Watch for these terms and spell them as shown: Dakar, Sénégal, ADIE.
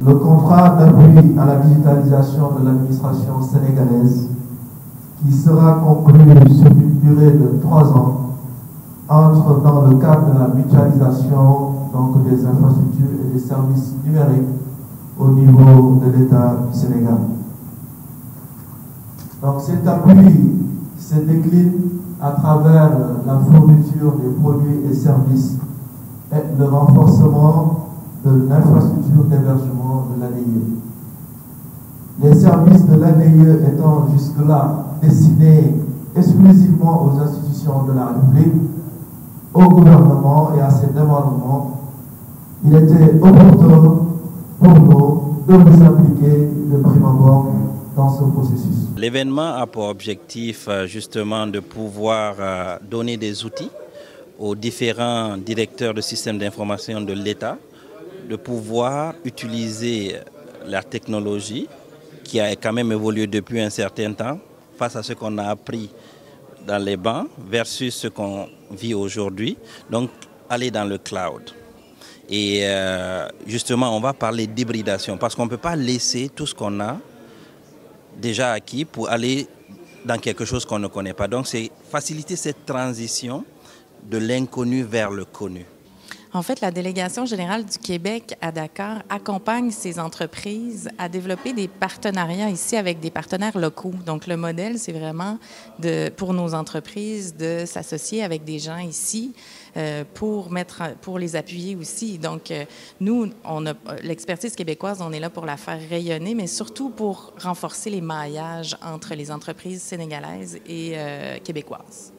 Le contrat d'appui à la digitalisation de l'administration sénégalaise, qui sera conclu sur une durée de 3 ans, entre dans le cadre de la mutualisation donc des infrastructures et des services numériques au niveau de l'État du Sénégal. Donc cet appui se décline à travers la fourniture des produits et services et le renforcement de l'infrastructure d'hébergement de l'ADIE. Les services de l'ADIE étant jusque-là destinés exclusivement aux institutions de la République, au gouvernement et à ses départements, il était opportun pour nous de nous impliquer de prime abord dans ce processus. L'événement a pour objectif justement de pouvoir donner des outils aux différents directeurs de systèmes d'information de l'État, de pouvoir utiliser la technologie qui a quand même évolué depuis un certain temps face à ce qu'on a appris dans les bancs versus ce qu'on vit aujourd'hui, donc aller dans le cloud. Et justement, on va parler d'hybridation parce qu'on ne peut pas laisser tout ce qu'on a déjà acquis pour aller dans quelque chose qu'on ne connaît pas. Donc c'est faciliter cette transition de l'inconnu vers le connu. En fait, la Délégation générale du Québec à Dakar accompagne ces entreprises à développer des partenariats ici avec des partenaires locaux. Donc, le modèle, c'est vraiment pour nos entreprises de s'associer avec des gens ici pour les appuyer aussi. Donc, nous, l'expertise québécoise, on est là pour la faire rayonner, mais surtout pour renforcer les maillages entre les entreprises sénégalaises et québécoises.